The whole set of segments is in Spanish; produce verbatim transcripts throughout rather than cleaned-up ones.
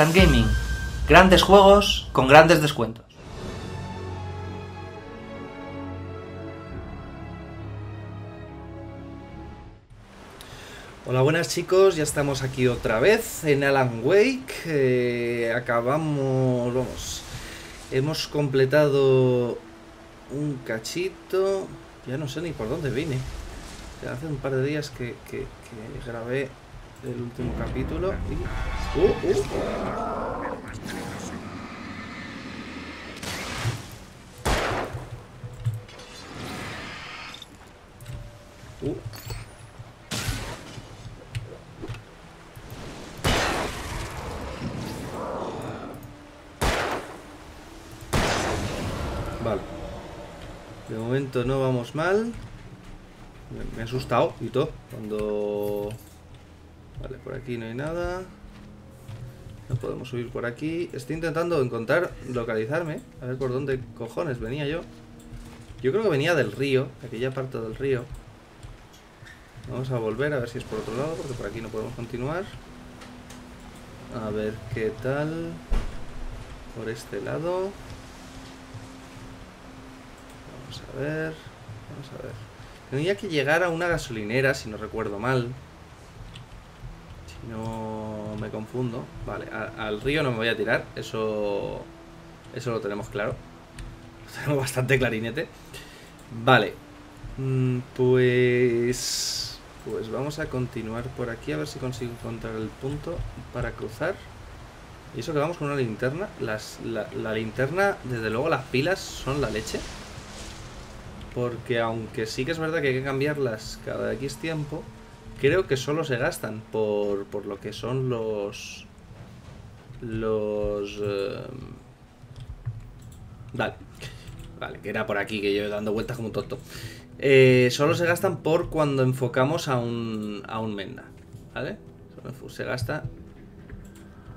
Instant Gaming. Grandes juegos con grandes descuentos. Hola, buenas chicos, ya estamos aquí otra vez en Alan Wake. Eh, acabamos, vamos, hemos completado un cachito, ya no sé ni por dónde vine. Ya hace un par de días que, que, que grabé el último capítulo y... Uh, uh. Uh. Vale. De momento no vamos mal. Me he asustado y todo cuando... Vale, por aquí no hay nada. No podemos subir por aquí. Estoy intentando encontrar, localizarme. A ver por dónde cojones venía yo. Yo creo que venía del río, aquella parte del río. Vamos a volver a ver si es por otro lado, porque por aquí no podemos continuar. A ver qué tal. Por este lado. Vamos a ver. Vamos a ver. Tenía que llegar a una gasolinera, si no recuerdo mal. No me confundo. Vale, a, al río no me voy a tirar. Eso eso lo tenemos claro. Lo tenemos bastante clarinete. Vale. Pues... Pues vamos a continuar por aquí. A ver si consigo encontrar el punto para cruzar. Y eso que vamos con una linterna. Las, la, la linterna, desde luego las pilas son la leche. Porque aunque sí que es verdad que hay que cambiarlas cada X tiempo... Creo que solo se gastan por, por lo que son los... Los... Eh, vale. Vale, que era por aquí, que yo dando vueltas como un tonto. Eh, solo se gastan por cuando enfocamos a un, a un menda. ¿Vale? Solo se gasta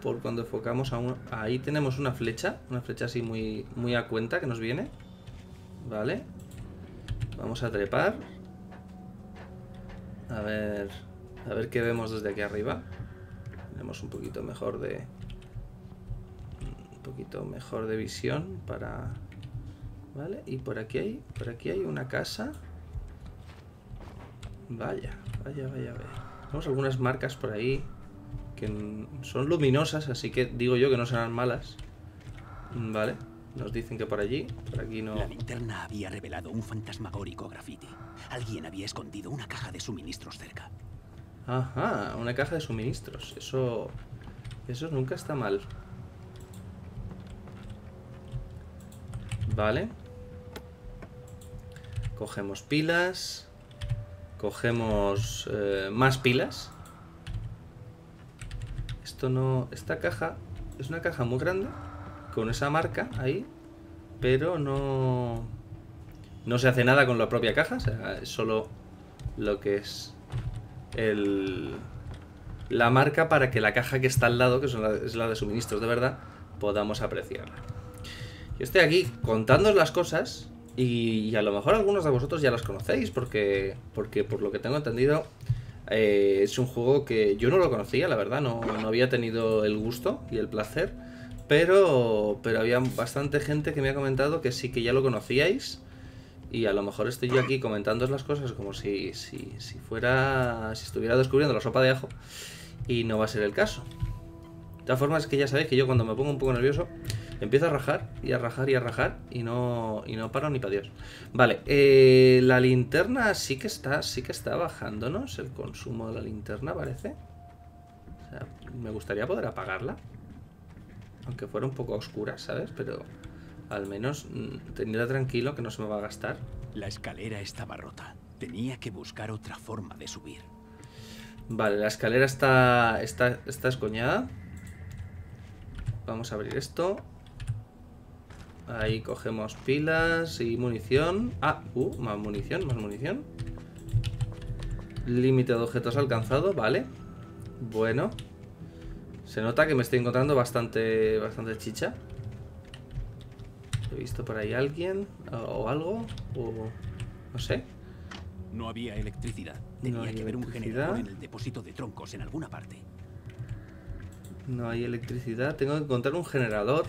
por cuando enfocamos a un... Ahí tenemos una flecha. Una flecha así muy, muy a cuenta que nos viene. Vale. Vamos a trepar. A ver, a ver qué vemos desde aquí arriba. Tenemos un poquito mejor de... Un poquito mejor de visión para... Vale, y por aquí hay... Por aquí hay una casa. Vaya, vaya, vaya, vaya. Tenemos algunas marcas por ahí que son luminosas, así que digo yo que no serán malas. Vale. Nos dicen que por allí, por aquí no... La linterna había revelado un fantasmagórico graffiti. Alguien había escondido una caja de suministros cerca. Ajá, una caja de suministros. Eso... Eso nunca está mal. Vale. Cogemos pilas. Cogemos eh, más pilas. Esto no... Esta caja es una caja muy grande. Con esa marca ahí, pero no no se hace nada con la propia caja, o sea, es solo lo que es el, la marca para que la caja que está al lado, que son la, es la de suministros de verdad, podamos apreciarla. Yo estoy aquí contándoos las cosas y, y a lo mejor algunos de vosotros ya las conocéis porque, porque por lo que tengo entendido eh, es un juego que yo no lo conocía, la verdad, no, no había tenido el gusto y el placer. Pero, pero había bastante gente que me ha comentado que sí que ya lo conocíais. Y a lo mejor estoy yo aquí comentándoos las cosas como si, si, si fuera... Si estuviera descubriendo la sopa de ajo. Y no va a ser el caso. De todas formas, es que ya sabéis que yo cuando me pongo un poco nervioso empiezo a rajar y a rajar y a rajar. Y no, y no paro ni para Dios. Vale, eh, la linterna sí que está, sí que está bajándonos. El consumo de la linterna parece. O sea, me gustaría poder apagarla. Aunque fuera un poco oscura, ¿sabes? Pero al menos tendría tranquilo que no se me va a gastar. La escalera estaba rota. Tenía que buscar otra forma de subir. Vale, la escalera está, está, está escoñada. Vamos a abrir esto. Ahí cogemos pilas y munición. Ah, uh, más munición, más munición. Límite de objetos alcanzado, vale. Bueno. Se nota que me estoy encontrando bastante bastante chicha. He visto por ahí a alguien o algo o no sé. No había electricidad. Tenía no había que haber un generador en el depósito de troncos en alguna parte. No hay electricidad. Tengo que encontrar un generador.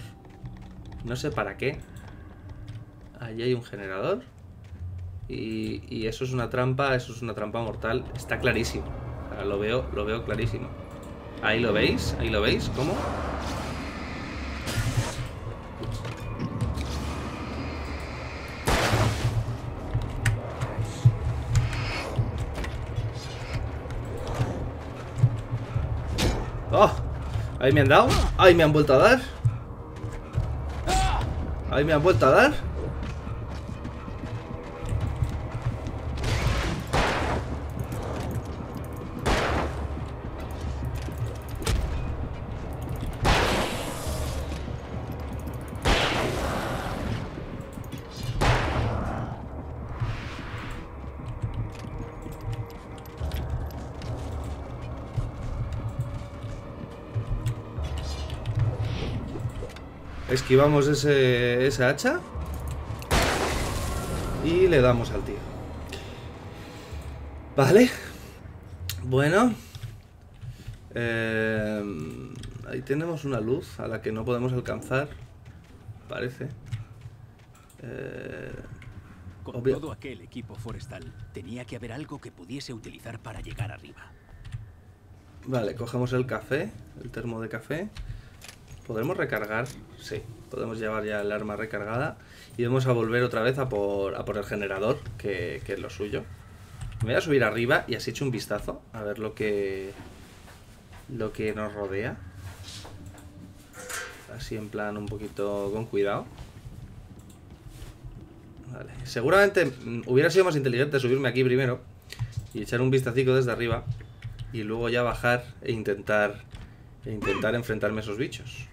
No sé para qué. Allí hay un generador. Y, y eso es una trampa. Eso es una trampa mortal. Está clarísimo. Ahora lo veo, lo veo clarísimo. Ahí lo veis. Ahí lo veis. ¿Cómo? ¡Oh! Ahí me han dado. Ahí me han vuelto a dar. Ahí me han vuelto a dar. Esquivamos ese, esa hacha y le damos al tío. Vale. Bueno, eh, ahí tenemos una luz a la que no podemos alcanzar, parece. eh, Con todo aquel equipo forestal tenía que haber algo que pudiese utilizar para llegar arriba. Vale, cogemos el café, el termo de café. ¿Podremos recargar? Sí, podemos llevar ya el arma recargada. Y vamos a volver otra vez a por, a por el generador, que, que es lo suyo. Me voy a subir arriba y así echo un vistazo a ver lo que, lo que nos rodea. Así en plan un poquito con cuidado. Vale. Seguramente hubiera sido más inteligente subirme aquí primero y echar un vistacico desde arriba. Y luego ya bajar e intentar, e intentar enfrentarme a esos bichos.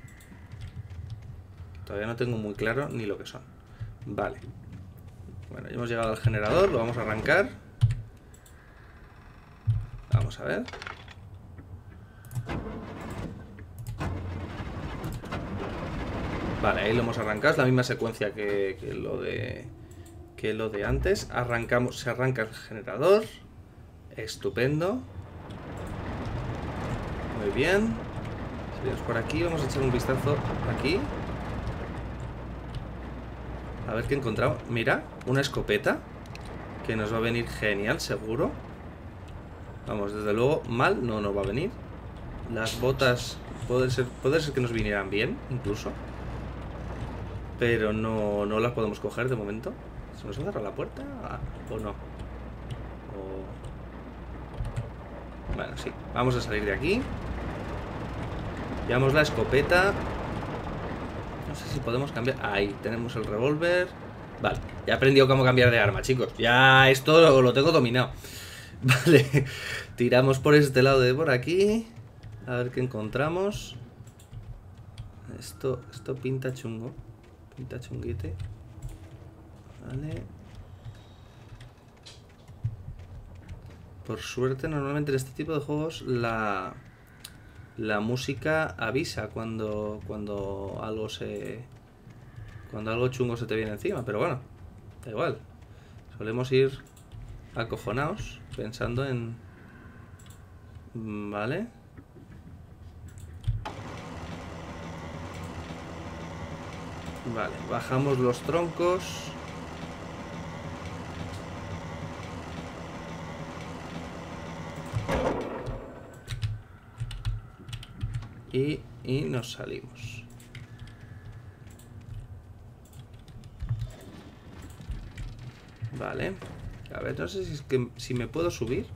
Todavía no tengo muy claro ni lo que son. Vale. Bueno, ya hemos llegado al generador. Lo vamos a arrancar. Vamos a ver. Vale, ahí lo hemos arrancado. Es la misma secuencia que, que, lo, de, que lo de antes. Arrancamos, se arranca el generador. Estupendo. Muy bien. Salimos por aquí. Vamos a echar un vistazo aquí. A ver qué encontramos. Mira, una escopeta que nos va a venir genial, seguro. Vamos, desde luego, mal no nos va a venir. Las botas puede ser, puede ser que nos vinieran bien, incluso. Pero no, no las podemos coger de momento. ¿Se nos ha cerrado la puerta? Ah, ¿o no? O... Bueno, sí. Vamos a salir de aquí. Llevamos la escopeta. No sé si podemos cambiar... Ahí, tenemos el revólver. Vale, ya he aprendido cómo cambiar de arma, chicos. Ya esto lo, lo tengo dominado. Vale, tiramos por este lado de por aquí. A ver qué encontramos. Esto, esto pinta chungo. Pinta chunguete. Vale. Por suerte, normalmente en este tipo de juegos la... La música avisa cuando, cuando algo se... Cuando algo chungo se te viene encima, pero bueno, da igual. Solemos ir acojonados, pensando en... Vale. Vale, bajamos los troncos. Y, y nos salimos. Vale. A ver, no sé si, es que, si me puedo subir.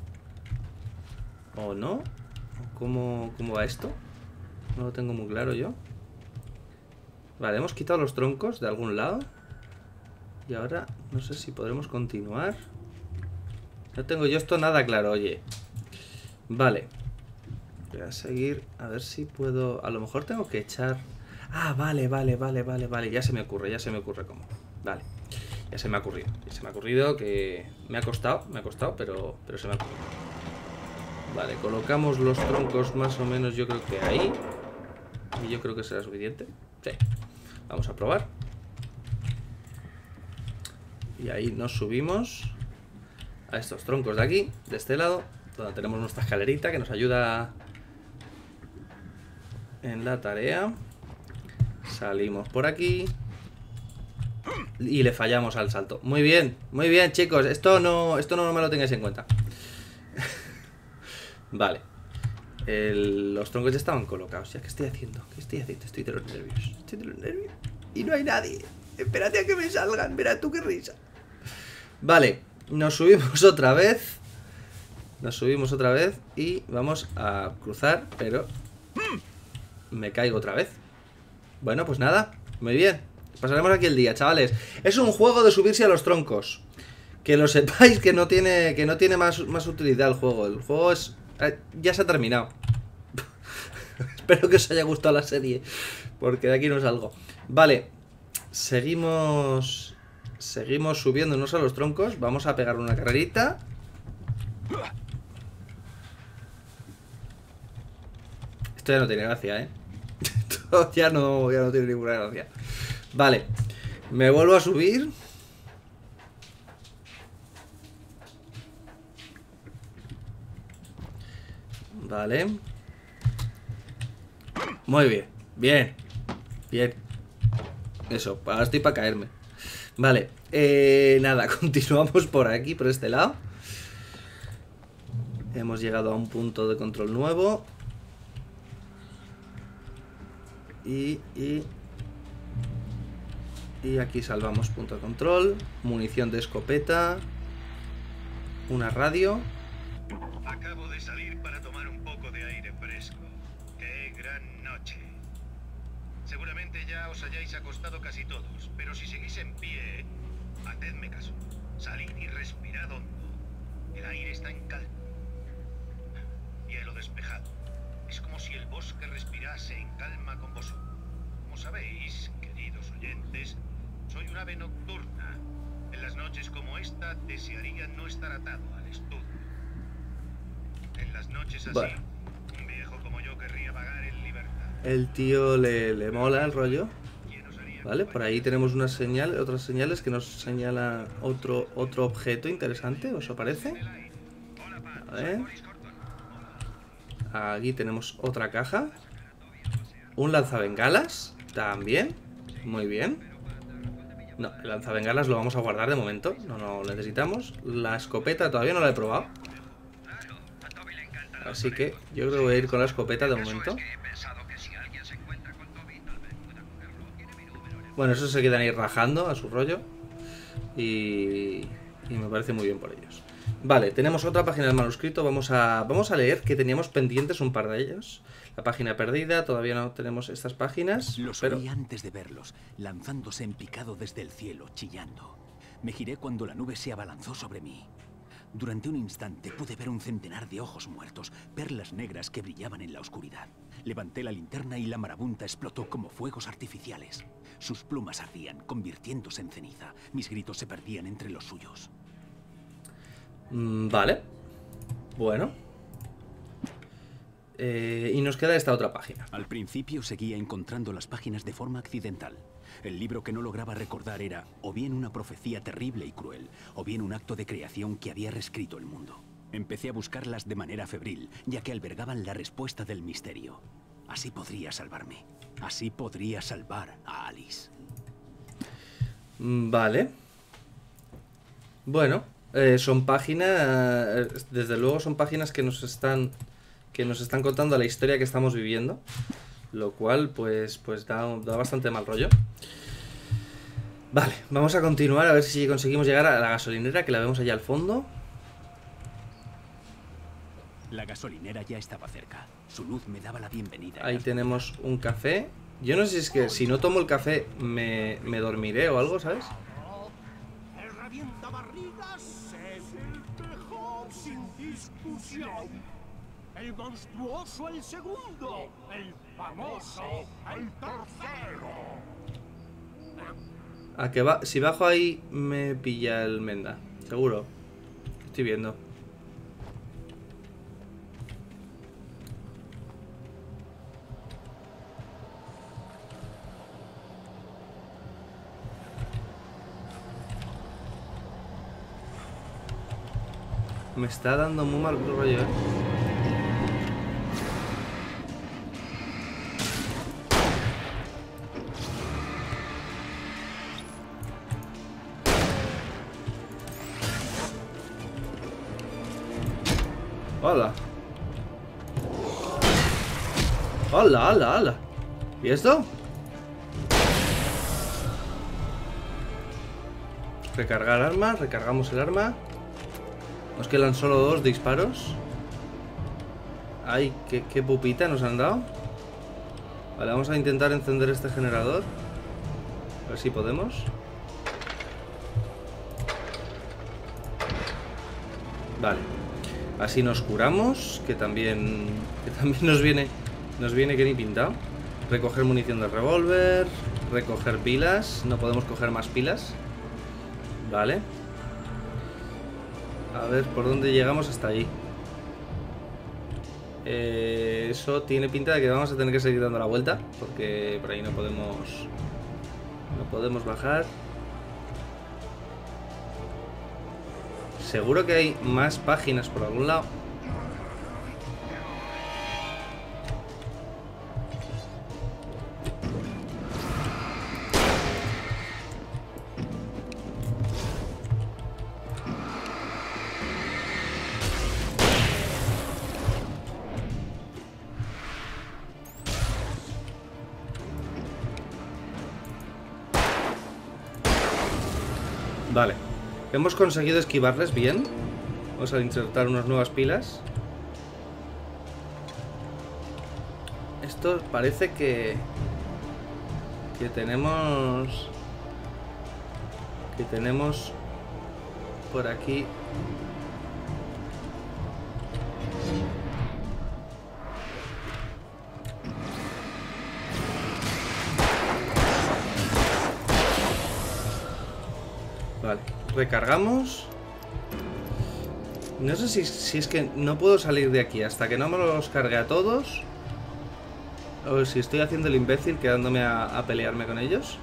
O no. ¿Cómo, ¿Cómo va esto? No lo tengo muy claro yo. Vale, hemos quitado los troncos de algún lado. Y ahora no sé si podremos continuar. No tengo yo esto nada claro, oye. Vale. Voy a seguir, a ver si puedo... A lo mejor tengo que echar... Ah, vale, vale, vale, vale, vale. Ya se me ocurre, ya se me ocurre cómo. Vale, ya se me ha ocurrido. Ya se me ha ocurrido que... Me ha costado, me ha costado, pero, pero se me ha ocurrido. Vale, colocamos los troncos más o menos yo creo que ahí. Y yo creo que será suficiente. Sí, vamos a probar. Y ahí nos subimos a estos troncos de aquí, de este lado, donde tenemos nuestra escalerita que nos ayuda... en la tarea. Salimos por aquí. Y le fallamos al salto. Muy bien, muy bien, chicos. Esto no, esto no me lo tengáis en cuenta. Vale. El, los troncos ya estaban colocados. Ya, ¿qué estoy haciendo? ¿Qué estoy haciendo? Estoy de los nervios. Estoy de los nervios. Y no hay nadie. Espérate a que me salgan. Mira tú qué risa. Vale. Nos subimos otra vez. Nos subimos otra vez. Y vamos a cruzar. Pero me caigo otra vez. Bueno, pues nada. Muy bien. Pasaremos aquí el día, chavales. Es un juego de subirse a los troncos. Que lo sepáis, que no tiene, que no tiene más, más utilidad el juego. El juego es... Eh, ya se ha terminado. Espero que os haya gustado la serie, porque de aquí no salgo. Vale. Seguimos... Seguimos subiéndonos a los troncos. Vamos a pegar una carrerita. Esto ya no tiene gracia, ¿eh? Esto ya no, ya no tiene ninguna gracia. Vale, me vuelvo a subir. Vale. Muy bien, bien, bien. Eso, ahora estoy para caerme. Vale, eh, nada, continuamos por aquí, por este lado. Hemos llegado a un punto de control nuevo. Y... y... Y aquí salvamos punto de control, munición de escopeta, una radio. Acabo de salir para tomar un poco de aire fresco. ¡Qué gran noche! Seguramente ya os hayáis acostado casi todos, pero si seguís en pie, hacedme caso. Salid y respirad hondo. El aire está en calma. Hielo despejado. Es como si el bosque respirase en calma con vosotros. Como sabéis, queridos oyentes, soy un ave nocturna. En las noches como esta desearía no estar atado al estudio. En las noches así, bueno, un viejo como yo querría vagar en libertad. El tío le, le mola el rollo. Vale, por ahí tenemos una señal, otras señales que nos señalan otro, otro objeto interesante, ¿os parece? A ver. Aquí tenemos otra caja. Un lanzabengalas, también. Muy bien. No, el lanzabengalas lo vamos a guardar de momento. No, no lo necesitamos. La escopeta todavía no la he probado. Así que yo creo que voy a ir con la escopeta de momento. Bueno, esos se quedan ahí rajando a su rollo. Y, y me parece muy bien por ellos. Vale, tenemos otra página del manuscrito. Vamos a, vamos a leer, que teníamos pendientes un par de ellos. La página perdida, todavía no tenemos estas páginas. Los pero... vi antes de verlos, lanzándose en picado desde el cielo, chillando. Me giré cuando la nube se abalanzó sobre mí. Durante un instante pude ver un centenar de ojos muertos, perlas negras que brillaban en la oscuridad. Levanté la linterna y la marabunta explotó como fuegos artificiales. Sus plumas ardían, convirtiéndose en ceniza. Mis gritos se perdían entre los suyos. Mm, vale. Bueno. Eh, y nos queda esta otra página. Al principio seguía encontrando las páginas de forma accidental. El libro que no lograba recordar era o bien una profecía terrible y cruel, o bien un acto de creación que había reescrito el mundo. Empecé a buscarlas de manera febril, ya que albergaban la respuesta del misterio. Así podría salvarme. Así podría salvar a Alice. Vale. Bueno, eh, son páginas... Desde luego son páginas que nos están... que nos están contando la historia que estamos viviendo, lo cual pues, pues da, da bastante mal rollo. Vale, vamos a continuar a ver si conseguimos llegar a la gasolinera, que la vemos allá al fondo. La gasolinera ya estaba cerca. Su luz me daba la bienvenida. Ahí tenemos un café. Yo no sé si es que si no tomo el café me, me dormiré o algo, ¿sabes? El revienta barrigas es el mejor sin discusión. El monstruoso, el segundo. El famoso, el tercero. ¿A que va? Si bajo ahí me pilla el Menda. Seguro. Estoy viendo. Me está dando muy mal rollo, ¿eh? Hola. Hola, hola, hola. ¿Y esto? Recargar arma, recargamos el arma. Nos quedan solo dos disparos. Ay, qué, qué pupita nos han dado. Vale, vamos a intentar encender este generador. A ver si podemos. Vale. Así nos curamos. Que también. Que también nos viene. Nos viene que ni pintado. Recoger munición de revólver. Recoger pilas. No podemos coger más pilas. Vale. A ver por dónde llegamos hasta ahí. Eh, eso tiene pinta de que vamos a tener que seguir dando la vuelta. Porque por ahí no podemos. No podemos bajar. Seguro que hay más páginas por algún lado. Vale, hemos conseguido esquivarles bien. Vamos a insertar unas nuevas pilas. Esto parece que... Que tenemos... Que tenemos... Por aquí... Vale, recargamos. No sé si, si es que no puedo salir de aquí hasta que no me los cargue a todos. O si estoy haciendo el imbécil quedándome a, a pelearme con ellos.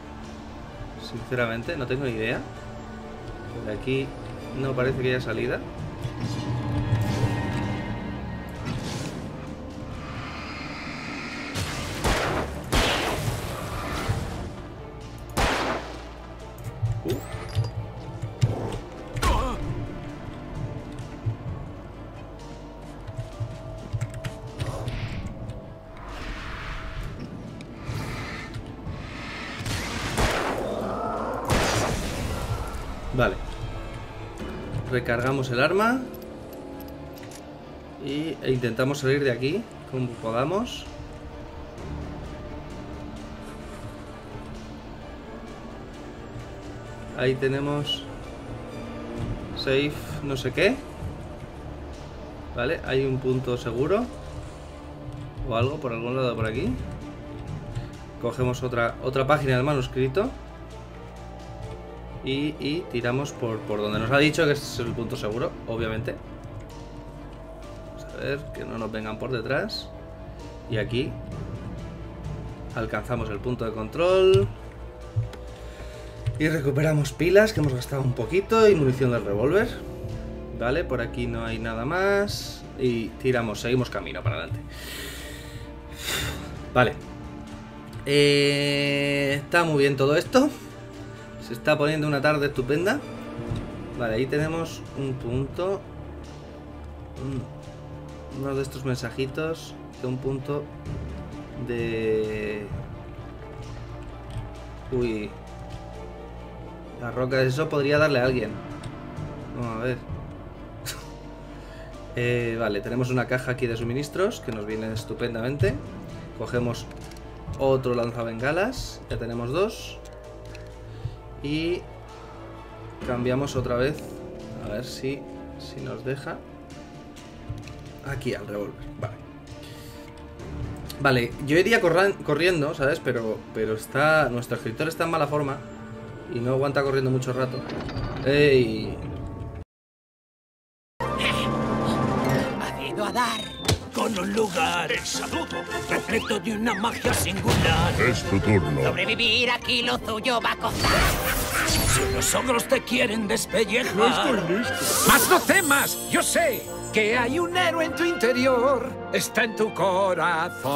Sinceramente, no tengo ni idea. De aquí no parece que haya salida. Vale. Recargamos el arma. Y e intentamos salir de aquí como podamos. Ahí tenemos safe no sé qué. Vale, hay un punto seguro. O algo por algún lado por aquí. Cogemos otra, otra página del manuscrito. Y, y tiramos por, por donde nos ha dicho que es el punto seguro, obviamente. Vamos a ver que no nos vengan por detrás. Y aquí alcanzamos el punto de control. Y recuperamos pilas que hemos gastado un poquito y munición del revólver. Vale, por aquí no hay nada más. Y tiramos, seguimos camino para adelante. Vale. Eh, está muy bien todo esto. Se está poniendo una tarde estupenda. Vale, ahí tenemos un punto. Uno de estos mensajitos. De un punto de... Uy. La roca, eso podría darle a alguien. Vamos a ver. eh, vale, tenemos una caja aquí de suministros que nos viene estupendamente. Cogemos otro lanzabengalas. Ya tenemos dos. Y cambiamos otra vez. A ver si, si nos deja. Aquí al revólver. Vale. Vale, yo iría corran, corriendo, ¿sabes? Pero, pero está. Nuestro escritor está en mala forma. Y no aguanta corriendo mucho rato. ¡Ey! Ha ido a dar con un lugar el saludo, repleto de una magia singular. Es tu turno. Sobrevivir aquí lo tuyo va a costar. Si los ogros te quieren despellejar... No estoy listo. ¡Más no temas! Yo sé que hay un héroe en tu interior. Está en tu corazón.